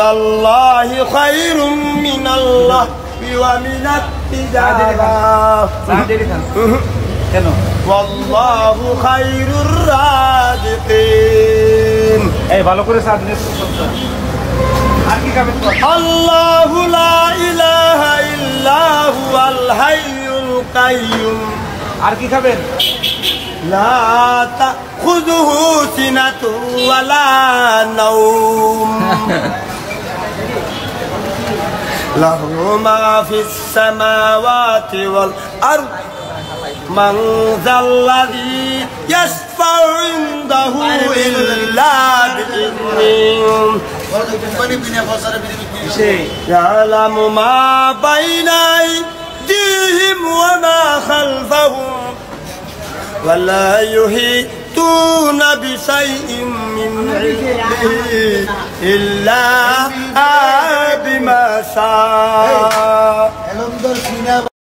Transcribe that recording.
الله خير من الله ومن التجارة والله خير الرازقين. الله لا إله إلا هو الحي القيوم. لا تأخذه سنة ولا نوم. له ما في السماوات والأرض من ذا الذي يشفع عنده إلا بإذنه يعلم ما بين أيديهم وما خلفهم ولا يحيطون بشيء من علمه إلا بما شاء.